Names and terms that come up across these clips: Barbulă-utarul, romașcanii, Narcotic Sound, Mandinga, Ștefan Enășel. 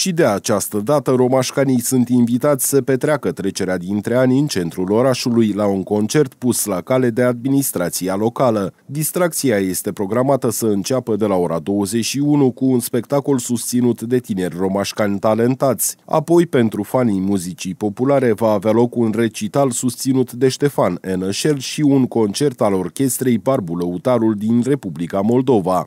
Și de această dată romașcanii sunt invitați să petreacă trecerea dintre ani în centrul orașului la un concert pus la cale de administrația locală. Distracția este programată să înceapă de la ora 21 cu un spectacol susținut de tineri romașcani talentați. Apoi, pentru fanii muzicii populare, va avea loc un recital susținut de Ștefan Enășel și un concert al orchestrei Barbulă-utarul din Republica Moldova.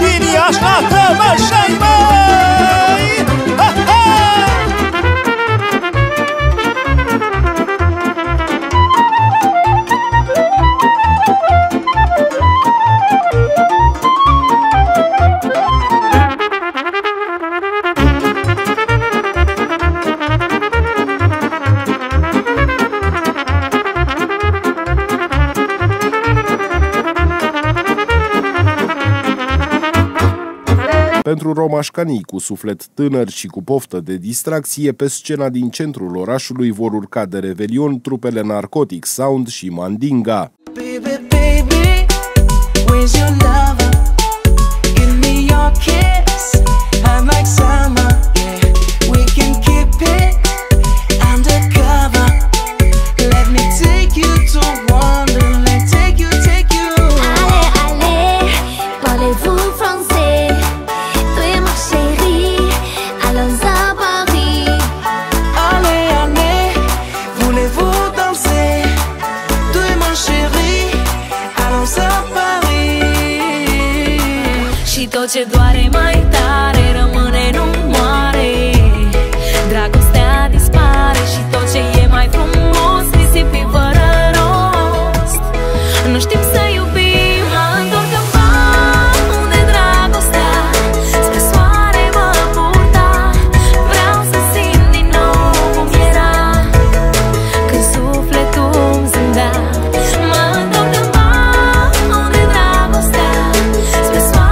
din Iași la Tămășei, măi. Pentru romașcanii cu suflet tânăr și cu poftă de distracție, pe scena din centrul orașului vor urca de revelion trupele Narcotic Sound și Mandinga. Baby, baby, where's your lover? Give me your kiss. I'm like summer, yeah. We can keep it undercover. Let me take you to wonderland. Take you, take you. Ale, ale, parlez-vous français? Și tot ce doare mai tare rămâne, nu moare. Dragostea dispare și tot ce e mai frumos risipi fără rost. Nu știm să iubim, mă întorc în pat unde dragostea spre soare mă purta. Vreau să simt din nou cum era când sufletul îmi zâmbea. Mă întorc în pat unde dragostea spre soare.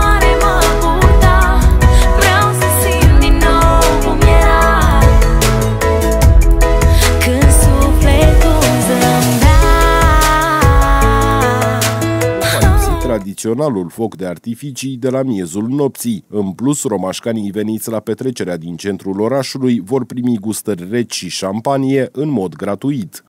Tradiționalul foc de artificii de la miezul nopții. În plus, romașcanii veniți la petrecerea din centrul orașului vor primi gustări reci și șampanie în mod gratuit.